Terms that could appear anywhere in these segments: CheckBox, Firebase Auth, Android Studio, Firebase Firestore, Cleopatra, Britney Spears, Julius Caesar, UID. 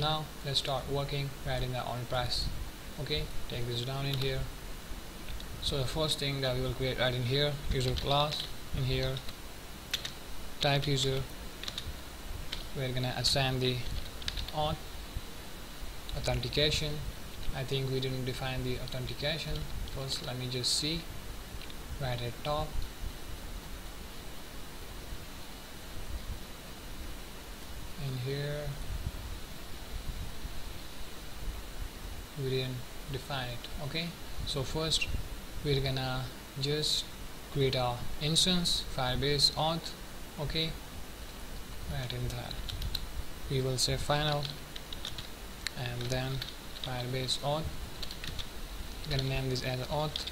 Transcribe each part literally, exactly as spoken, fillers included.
Now let's start working writing the on price. Okay, take this down in here. So the first thing that we will create right in here is a class in here, type user. We're gonna assign the auth authentication. I think we didn't define the authentication. First let me just see right at top. In here we didn't define it. Okay, so first we're gonna just create our instance Firebase Auth. Okay, right in that we will say final and then Firebase Auth. We're gonna name this as auth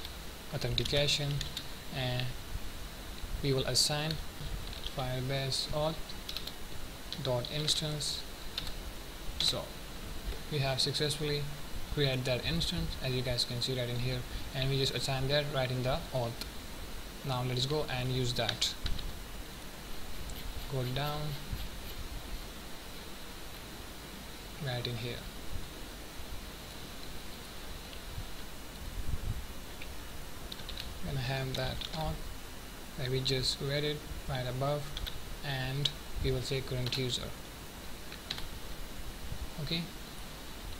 authentication and we will assign Firebase Auth dot instance. So we have successfully created that instance, as you guys can see right in here, and we just assign that right in the auth. Now let's go and use that. Go down right in here. Gonna have that auth that we just created right above, and we will say current user. Okay,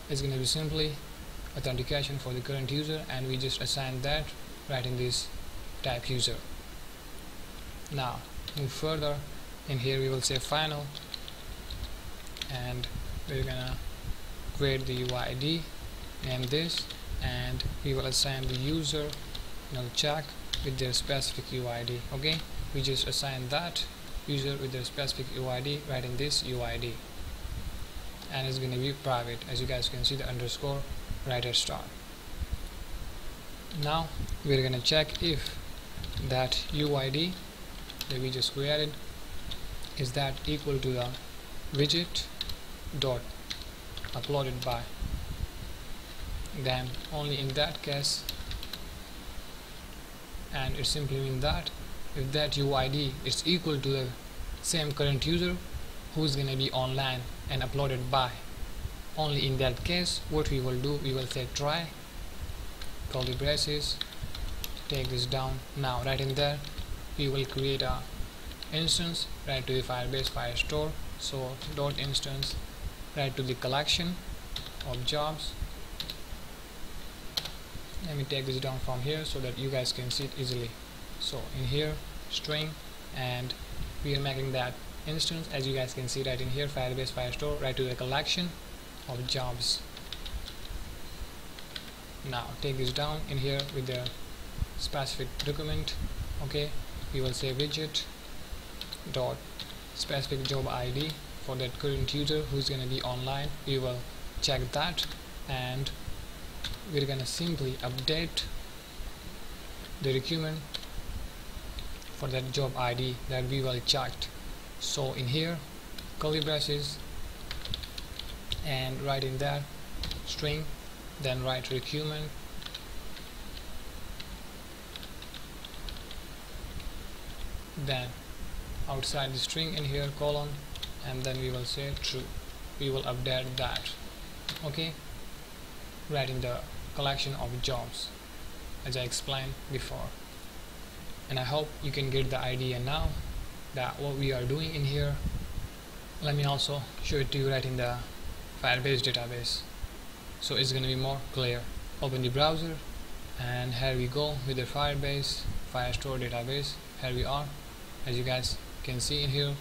it's going to be simply authentication for the current user, and we just assign that right in this type user. Now move further in here, we will say final and we're gonna create the U I D, name this, and we will assign the user null check with their specific U I D. Okay, we just assign that user with their specific U I D right in this U I D, and it's going to be private, as you guys can see the underscore right at start. Now we're going to check if that U I D that we just created is that equal to the widget dot uploaded by. Then only in that case, and it simply means that if that U I D is equal to the same current user who's going to be online and uploaded by, only in that case what we will do, we will say try, call the braces, take this down. Now right in there we will create a instance right to the Firebase Firestore. So dot instance right to the collection of jobs. Let me take this down from here so that you guys can see it easily. So in here string, and we are making that instance, as you guys can see right in here, Firebase Firestore right to the collection of jobs. Now take this down in here with the specific document. Okay, we will say widget dot specific job I D for that current user who's gonna be online. We will check that and we're gonna simply update the requirement for that job I D that we will check. So in here curly braces and right in there string, then write requirement then outside the string in here colon and then we will say true. We will update that. Okay, right in the collection of jobs as I explained before, and I hope you can get the idea now that what we are doing in here. Let me also show it to you right in the Firebase database so it's going to be more clear. Open the browser and here we go with the Firebase Firestore database. Here we are, as you guys can see in here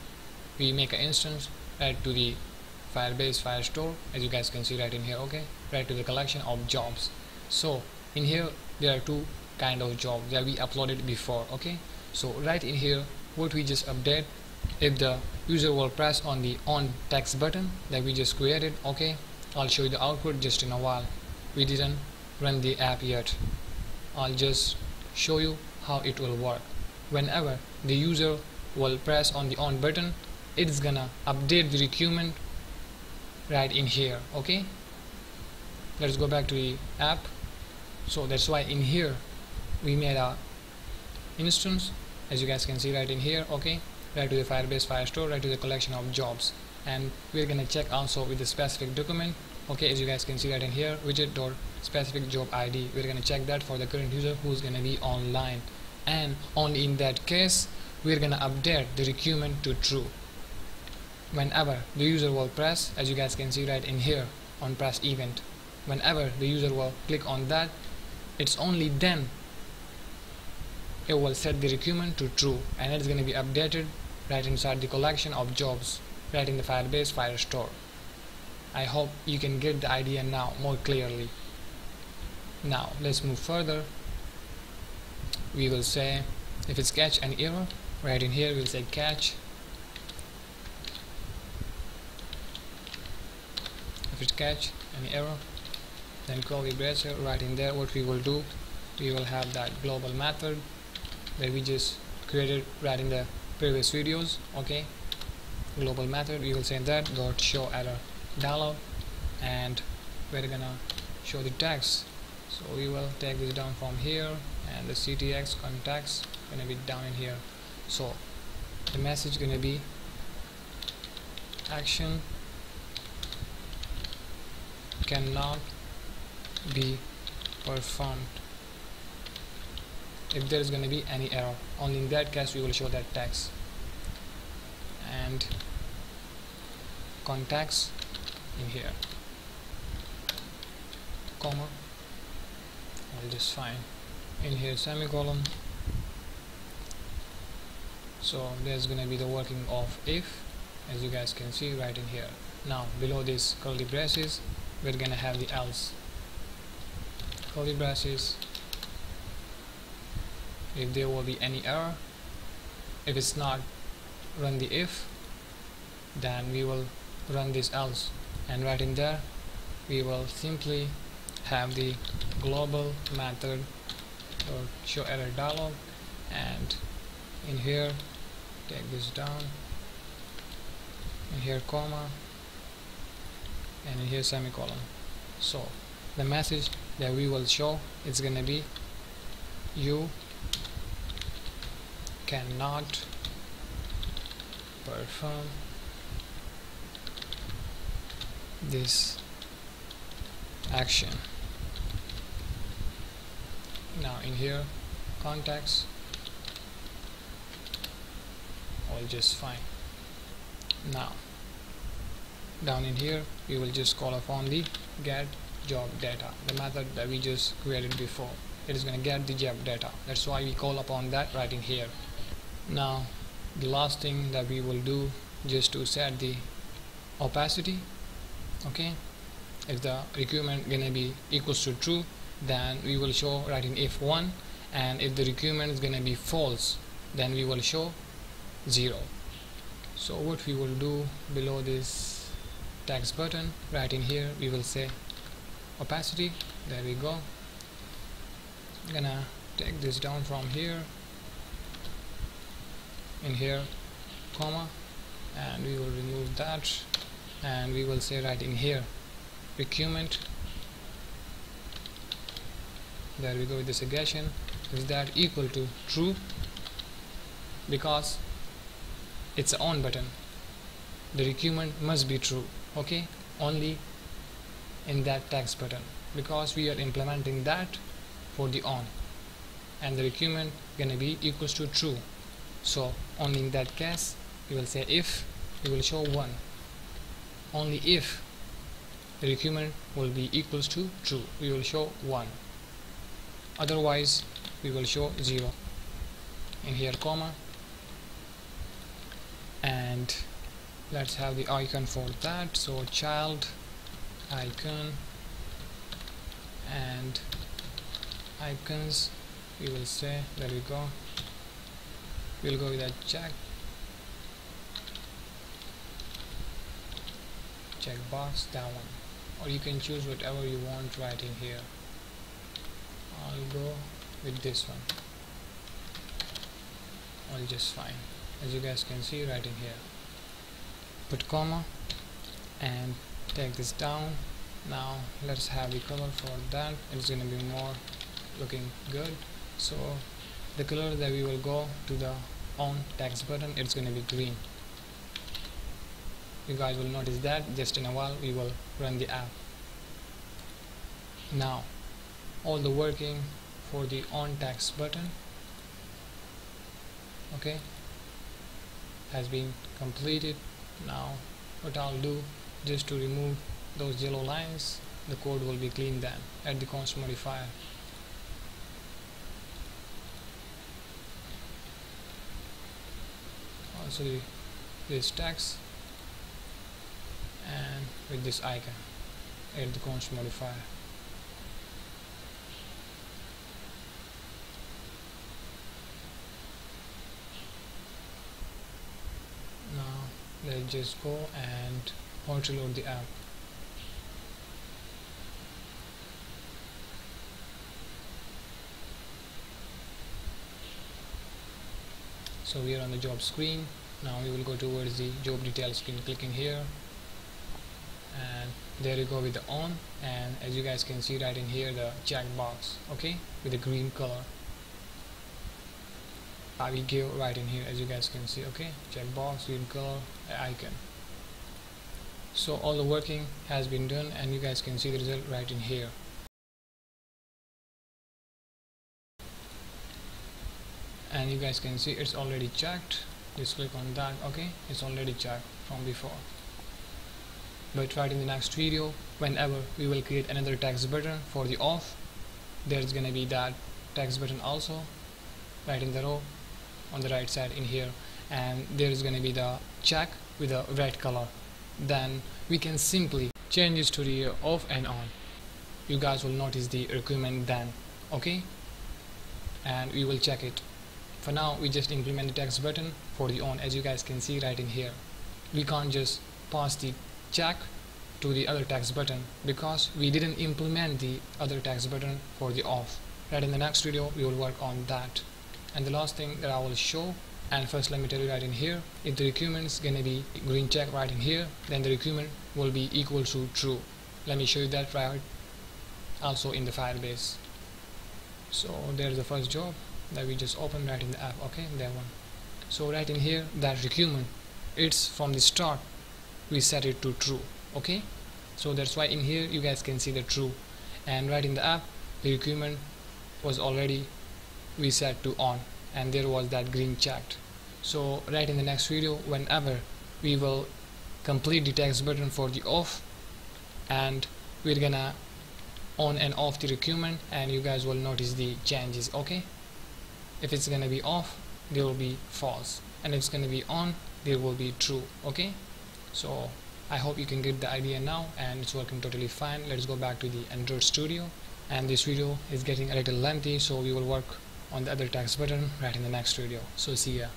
we make an instance right to the Firebase Firestore, as you guys can see right in here. Okay, right to the collection of jobs. So in here there are two kind of jobs that we uploaded before. Okay, so right in here what we just update, if the user will press on the on text button that we just created. Okay, I'll show you the output just in a while. We didn't run the app yet. I'll just show you how it will work. Whenever the user will press on the on button, it's gonna update the requirement right in here. Okay, let's go back to the app. So that's why in here we made a instance, as you guys can see right in here. Okay, right to the Firebase Firestore right to the collection of jobs, and we're gonna check also with the specific document. Okay, as you guys can see right in here, widget dot specific job I D, we're gonna check that for the current user who's gonna be online, and only in that case we're gonna update the requirement to true whenever the user will press, as you guys can see right in here, on press event. Whenever the user will click on that, it's only then it will set the requirement to true, and it's gonna be updated right inside the collection of jobs right in the Firebase Firestore. I hope you can get the idea now more clearly. Now let's move further. We will say if it's catch an error, right in here we'll say catch. If it's catch an error, then query bracer, right in there what we will do, we will have that global method that we just created right in the previous videos. Okay, global method, we will say that dot show error dialog, and we're gonna show the text. So we will take this down from here, and the C T X context gonna be down in here. So the message gonna be action cannot be performed if there is gonna be any error. Only in that case we will show that text, and contacts in here, comma, I'll just find in here semicolon. So there's gonna be the working of if, as you guys can see right in here. Now below this curly braces we're gonna have the else, curly braces, if there will be any error. If it's not, run the if, then we will run this else, and right in there we will simply have the global method or show error dialog, and in here take this down, in here comma, and in here semicolon. So the message that we will show, it's gonna be you cannot perform this action. Now in here contacts, all just fine. Now down in here we will just call upon the get job data, the method that we just created before. It is going to get the job data, that's why we call upon that right in here. Now the last thing that we will do, just to set the opacity. Okay, if the requirement gonna be equals to true, then we will show right in if one, and if the requirement is gonna be false, then we will show zero. So what we will do, below this text button right in here we will say opacity, there we go. I'm gonna take this down from here, in here comma, and we will remove that, and we will say right in here requirement, there we go, with the suggestion is that equal to true, because it's an on button, the requirement must be true. Okay, only in that text button, because we are implementing that for the on, and the requirement gonna be equals to true. So only in that case we will say if, we will show one, only if the requirement will be equals to true we will show one, otherwise we will show zero. In here comma, and let's have the icon for that. So child icon, and icons we will say, there we go, we'll go with that check checkbox, that one, or you can choose whatever you want right in here. I'll go with this one, all just fine, as you guys can see right in here. Put comma and take this down. Now let's have the color for that, it's gonna be more looking good. So the color that we will go to the on text button, it's gonna be green. You guys will notice that just in a while we will run the app. Now all the working for the on tax button, okay, has been completed. Now what I'll do, just to remove those yellow lines, the code will be clean then at the const modifier. Also this tax and with this icon at the const modifier. Let's just go and auto load the app. So we are on the job screen. Now we will go towards the job detail screen, clicking here, and there you go with the on, and as you guys can see right in here the checkbox, okay, with the green color I will give right in here, as you guys can see, okay, checkbox, green color, icon. So all the working has been done and you guys can see the result right in here. And you guys can see it's already checked. Just click on that, okay, it's already checked from before. But right in the next video, whenever we will create another text button for the auth, there's gonna be that text button also right in the row on the right side in here, and there is going to be the check with a red color. Then we can simply change this to the off and on. You guys will notice the requirement then, okay, and we will check it. For now we just implement the text button for the on, as you guys can see right in here. We can't just pass the check to the other text button because we didn't implement the other text button for the off. Right in the next video we will work on that. And the last thing that I will show, and first let me tell you right in here, if the requirement is going to be green check right in here, then the requirement will be equal to true. Let me show you that right also in the Firebase. So there is the first job that we just opened right in the app, okay, that one. So right in here that requirement, it's from the start we set it to true, okay, so that's why in here you guys can see the true, and right in the app the requirement was already we set to on and there was that green checked. So right in the next video, whenever we will complete the text button for the off, and we're gonna on and off the requirement, and you guys will notice the changes, okay. If it's gonna be off, there will be false, and if it's gonna be on, there will be true, okay. So I hope you can get the idea now, and it's working totally fine. Let's go back to the Android Studio, and this video is getting a little lengthy, so we will work on the other text button right in the next video. So see ya.